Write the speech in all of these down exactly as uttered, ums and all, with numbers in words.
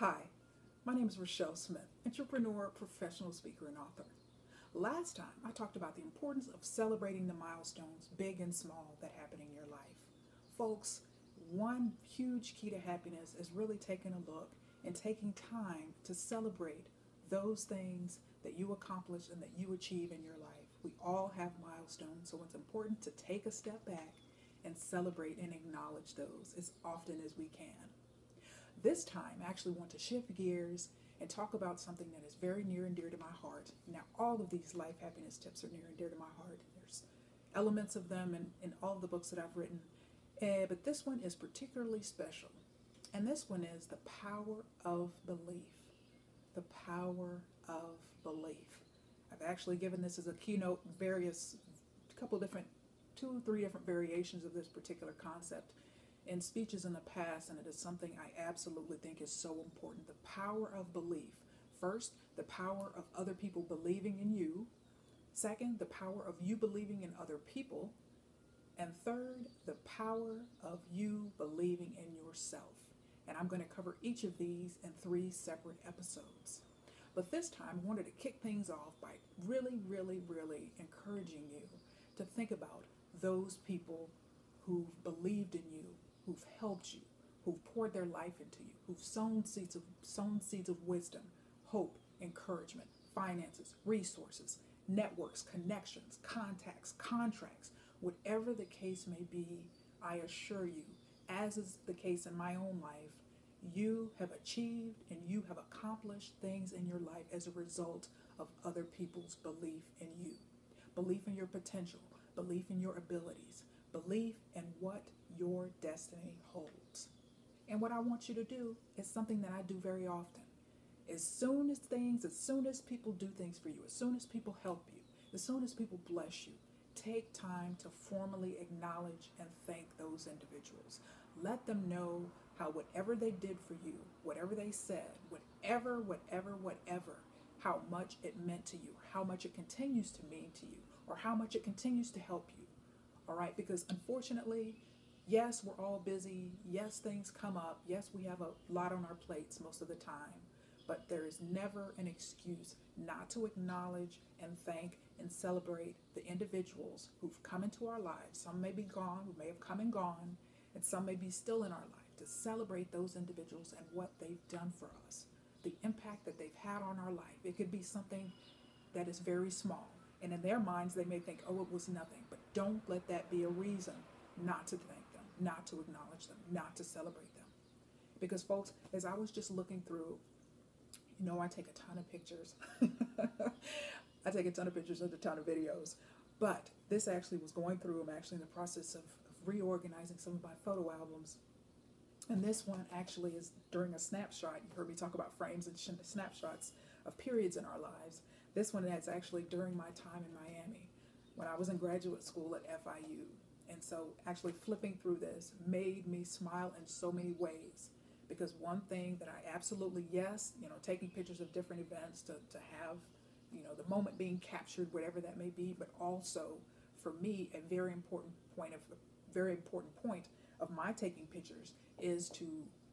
Hi, my name is Rochelle Smith, entrepreneur, professional speaker, and author. Last time, I talked about the importance of celebrating the milestones, big and small, that happen in your life. Folks, one huge key to happiness is really taking a look and taking time to celebrate those things that you accomplish and that you achieve in your life. We all have milestones, so it's important to take a step back and celebrate and acknowledge those as often as we can. This time, I actually want to shift gears and talk about something that is very near and dear to my heart. Now, all of these life happiness tips are near and dear to my heart. There's elements of them in, in all the books that I've written, uh, but this one is particularly special. And this one is the power of belief. The power of belief. I've actually given this as a keynote, various, a couple different, two or three different variations of this particular concept in speeches in the past, and it is something I absolutely think is so important. The power of belief. First, the power of other people believing in you. Second, the power of you believing in other people. And third, the power of you believing in yourself. And I'm going to cover each of these in three separate episodes. But this time, I wanted to kick things off by really, really, really encouraging you to think about those people who've believed in you, who've helped you, who've poured their life into you, who've sown seeds of, sown seeds of wisdom, hope, encouragement, finances, resources, networks, connections, contacts, contracts, whatever the case may be. I assure you, as is the case in my own life, you have achieved and you have accomplished things in your life as a result of other people's belief in you. Belief in your potential, belief in your abilities, belief in what your destiny holds. And what I want you to do is something that I do very often. As soon as things, as soon as people do things for you, as soon as people help you, as soon as people bless you, take time to formally acknowledge and thank those individuals. Let them know how whatever they did for you, whatever they said, whatever, whatever, whatever, how much it meant to you, how much it continues to mean to you, or how much it continues to help you. All right, because unfortunately, yes, we're all busy. Yes, things come up. Yes, we have a lot on our plates most of the time, but there is never an excuse not to acknowledge and thank and celebrate the individuals who've come into our lives. Some may be gone, who may have come and gone, and some may be still in our life, to celebrate those individuals and what they've done for us, the impact that they've had on our life. It could be something that is very small. And in their minds, they may think, oh, it was nothing. But don't let that be a reason not to thank them, not to acknowledge them, not to celebrate them. Because, folks, as I was just looking through, you know, I take a ton of pictures. I take a ton of pictures and a ton of videos. But this actually was going through. I'm actually in the process of, of reorganizing some of my photo albums. And this one actually is during a snapshot. You heard me talk about frames and snapshots of periods in our lives. This one is actually during my time in Miami when I was in graduate school at F I U. And so actually flipping through this made me smile in so many ways, because one thing that I absolutely, yes, you know, taking pictures of different events to, to have, you know, the moment being captured, whatever that may be, but also for me, a very important point of very important point of my taking pictures is to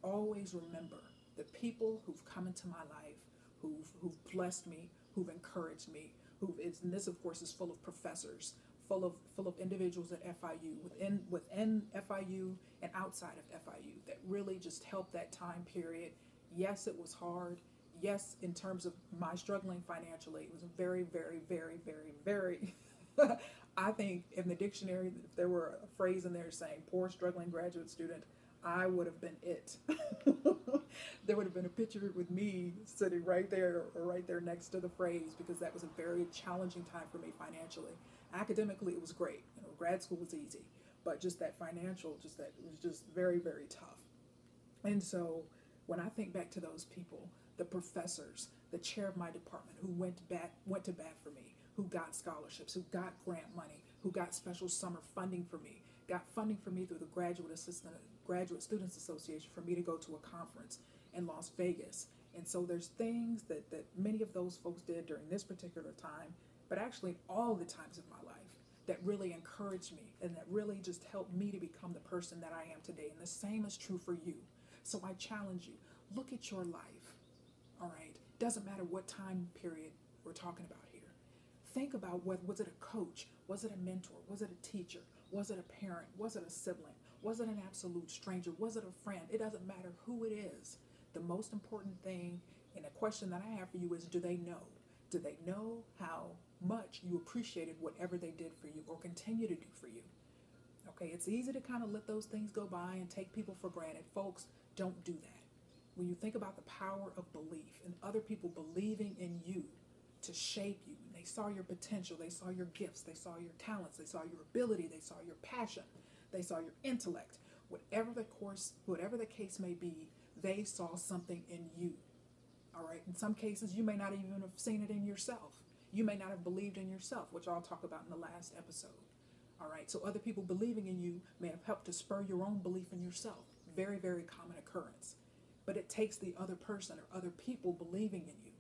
always remember the people who've come into my life, who've, who've blessed me, who've encouraged me, who is, and this of course is full of professors, full of, full of individuals at F I U, within, within F I U and outside of F I U, that really just helped that time period. Yes, it was hard. Yes, in terms of my struggling financially, it was very, very, very, very, very, I think in the dictionary, if there were a phrase in there saying poor struggling graduate student, I would have been it. There would have been a picture with me sitting right there or right there next to the phrase, because that was a very challenging time for me financially. Academically, it was great. You know, grad school was easy, but just that financial, just that, it was just very, very tough. And so when I think back to those people, the professors, the chair of my department who went to bat, went to bat for me, who got scholarships, who got grant money, who got special summer funding for me, got funding for me through the Graduate Assistant, Graduate Students Association for me to go to a conference in Las Vegas. And so there's things that, that many of those folks did during this particular time, but actually all the times of my life, that really encouraged me and that really just helped me to become the person that I am today. And the same is true for you. So I challenge you, look at your life, all right? Doesn't matter what time period we're talking about here. Think about, what was it a coach? Was it a mentor? Was it a teacher? Was it a parent? Was it a sibling? Was it an absolute stranger? Was it a friend? It doesn't matter who it is. The most important thing, and the question that I have for you is, do they know? Do they know how much you appreciated whatever they did for you or continue to do for you? Okay, it's easy to kind of let those things go by and take people for granted. Folks, don't do that. When you think about the power of belief and other people believing in you to shape you, they saw your potential, they saw your gifts, they saw your talents, they saw your ability, they saw your passion, they saw your intellect. Whatever the course, whatever the case may be, they saw something in you. All right, in some cases, you may not even have seen it in yourself. You may not have believed in yourself, which I'll talk about in the last episode. All right, so other people believing in you may have helped to spur your own belief in yourself. Very, very common occurrence. But it takes the other person or other people believing in you.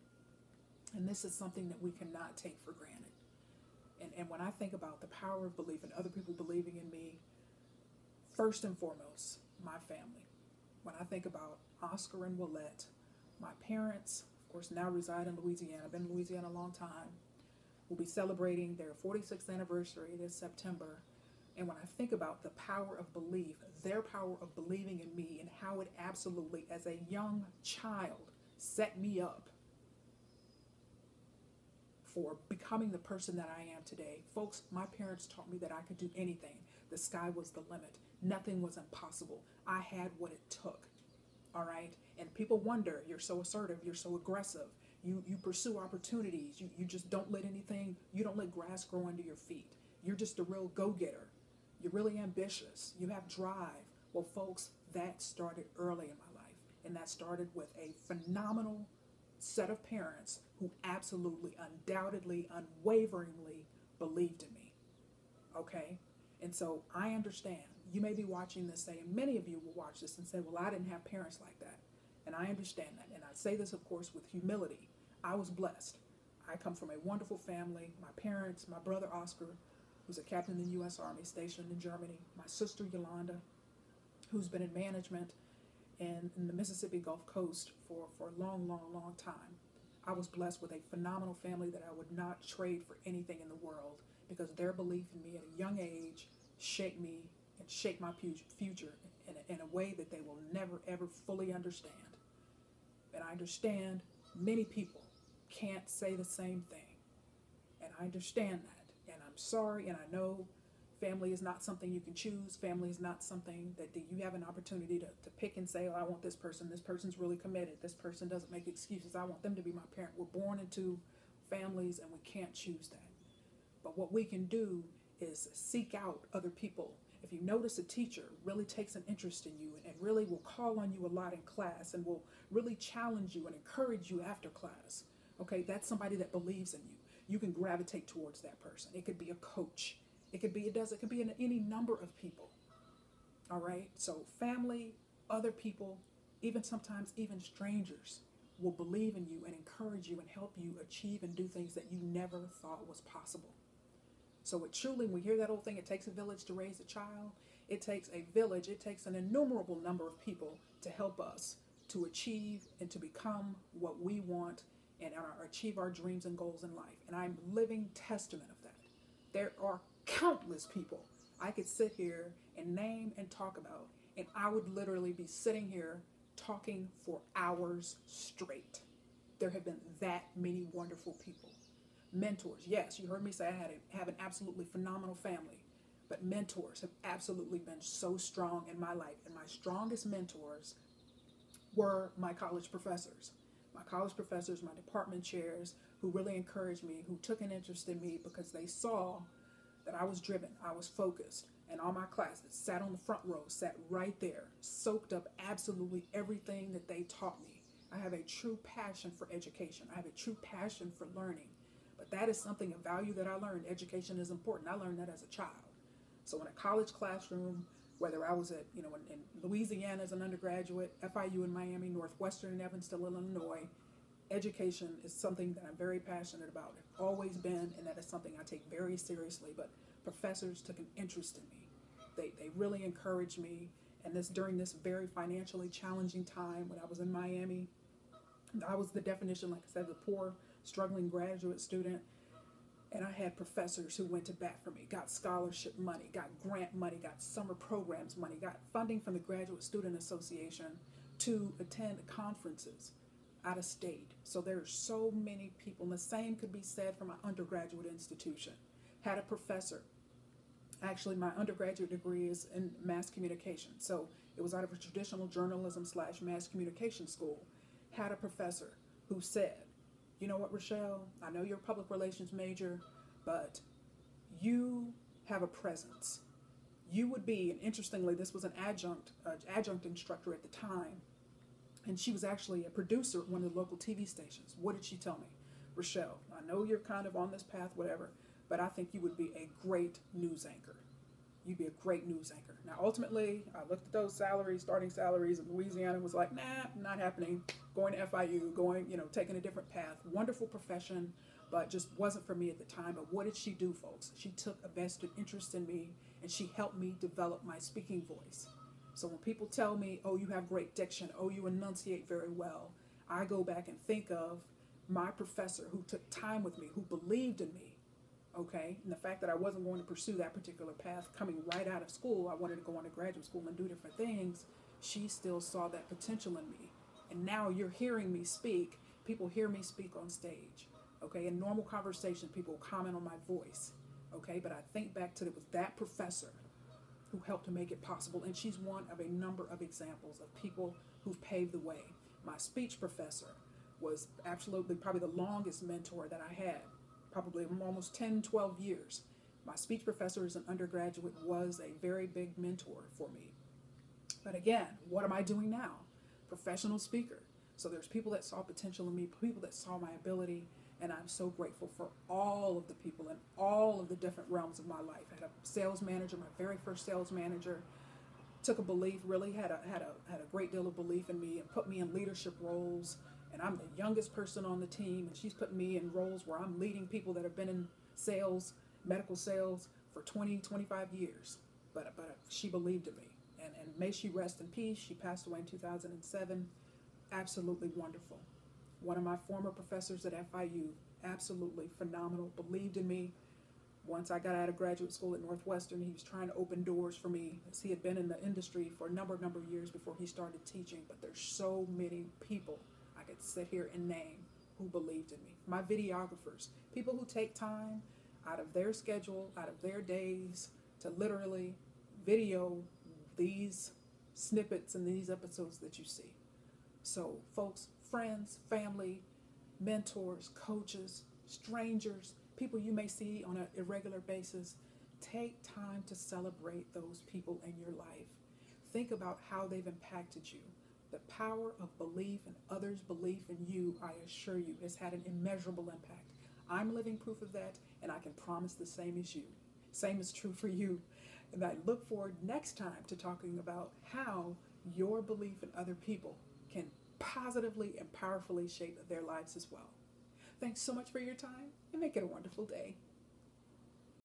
And this is something that we cannot take for granted. And, and when I think about the power of belief and other people believing in me, first and foremost, my family. When I think about Oscar and Ouellette, my parents, of course, now reside in Louisiana. I've been in Louisiana a long time. We'll be celebrating their forty-sixth anniversary this September. And when I think about the power of belief, their power of believing in me and how it absolutely, as a young child, set me up for becoming the person that I am today. Folks, my parents taught me that I could do anything. The sky was the limit. Nothing was impossible. I had what it took. All right, and people wonder, you're so assertive, you're so aggressive, you, you pursue opportunities, you, you just don't let anything, you don't let grass grow under your feet. You're just a real go-getter. You're really ambitious. You have drive. Well, folks, that started early in my life, and that started with a phenomenal set of parents who absolutely, undoubtedly, unwaveringly believed in me, okay? And so I understand. You may be watching this saying, many of you will watch this and say, well, I didn't have parents like that. And I understand that. And I say this, of course, with humility. I was blessed. I come from a wonderful family. My parents, my brother Oscar, who's a captain in the U S Army stationed in Germany, my sister Yolanda, who's been in management in, in the Mississippi Gulf Coast for, for a long, long, long time. I was blessed with a phenomenal family that I would not trade for anything in the world, because their belief in me at a young age shaped me and shape my future in a, in a way that they will never, ever fully understand. And I understand many people can't say the same thing. And I understand that. And I'm sorry, and I know family is not something you can choose. Family is not something that, that you have an opportunity to, to pick and say, oh, I want this person. This person's really committed. This person doesn't make excuses. I want them to be my parent. We're born into families, and we can't choose that. But what we can do is seek out other people. If you notice a teacher really takes an interest in you and really will call on you a lot in class and will really challenge you and encourage you after class, okay, that's somebody that believes in you. You can gravitate towards that person. It could be a coach. It could be, it does, it could be an, any number of people, all right? So family, other people, even sometimes even strangers will believe in you and encourage you and help you achieve and do things that you never thought was possible. So it truly, we hear that old thing, it takes a village to raise a child. It takes a village, it takes an innumerable number of people to help us to achieve and to become what we want and our, achieve our dreams and goals in life. And I'm living testament of that. There are countless people I could sit here and name and talk about, and I would literally be sitting here talking for hours straight. There have been that many wonderful people. Mentors, yes, you heard me say I had a, have an absolutely phenomenal family, but mentors have absolutely been so strong in my life. And my strongest mentors were my college professors, my college professors, my department chairs, who really encouraged me, who took an interest in me because they saw that I was driven, I was focused, and all my classes, sat on the front row, sat right there, soaked up absolutely everything that they taught me. I have a true passion for education. I have a true passion for learning. But that is something of value that I learned. Education is important. I learned that as a child. So in a college classroom, whether I was at, you know, in, in Louisiana as an undergraduate, F I U in Miami, Northwestern in Evansville, Illinois, education is something that I'm very passionate about. I've always been, and that is something I take very seriously. But professors took an interest in me. They, they really encouraged me. And this during this very financially challenging time when I was in Miami, I was the definition, like I said, the poor, struggling graduate student. And I had professors who went to bat for me, got scholarship money, got grant money, got summer programs money, got funding from the Graduate Student Association to attend conferences out of state. So there are so many people, and the same could be said for my undergraduate institution. Had a professor. Actually, my undergraduate degree is in mass communication. So it was out of a traditional journalism slash mass communication school. Had a professor who said, you know what, Rochelle, I know you're a public relations major, but you have a presence. You would be, and interestingly, this was an adjunct, uh, adjunct instructor at the time, and she was actually a producer at one of the local T V stations. What did she tell me? Rochelle, I know you're kind of on this path, whatever, but I think you would be a great news anchor. You'd be a great news anchor. Now, ultimately, I looked at those salaries, starting salaries in Louisiana, was like, nah, not happening. Going to F I U, going, you know, taking a different path. Wonderful profession, but just wasn't for me at the time. But what did she do, folks? She took a vested interest in me, and she helped me develop my speaking voice. So when people tell me, oh, you have great diction, oh, you enunciate very well, I go back and think of my professor who took time with me, who believed in me. Okay, and the fact that I wasn't going to pursue that particular path coming right out of school, I wanted to go on to graduate school and do different things, she still saw that potential in me. And now you're hearing me speak, people hear me speak on stage, okay? In normal conversation, people comment on my voice, okay? But I think back to it was that professor who helped to make it possible, and she's one of a number of examples of people who've paved the way. My speech professor was absolutely probably the longest mentor that I had. Probably almost ten, twelve years. My speech professor as an undergraduate was a very big mentor for me. But again, what am I doing now? Professional speaker. So there's people that saw potential in me, people that saw my ability, and I'm so grateful for all of the people in all of the different realms of my life. I had a sales manager, my very first sales manager, took a belief, really had a, had a, had a great deal of belief in me and put me in leadership roles. And I'm the youngest person on the team, and she's put me in roles where I'm leading people that have been in sales, medical sales, for twenty, twenty-five years. But, but she believed in me, and, and may she rest in peace. She passed away in two thousand seven. Absolutely wonderful. One of my former professors at F I U, absolutely phenomenal, believed in me. Once I got out of graduate school at Northwestern, he was trying to open doors for me, as he had been in the industry for a number, number of years before he started teaching. But there's so many people I could sit here and name who believed in me. My videographers, people who take time out of their schedule, out of their days, to literally video these snippets and these episodes that you see. So folks, friends, family, mentors, coaches, strangers, people you may see on an irregular basis, take time to celebrate those people in your life. Think about how they've impacted you. The power of belief and others' belief in you, I assure you, has had an immeasurable impact. I'm living proof of that, and I can promise the same as you. Same is true for you. And I look forward next time to talking about how your belief in other people can positively and powerfully shape their lives as well. Thanks so much for your time, and make it a wonderful day.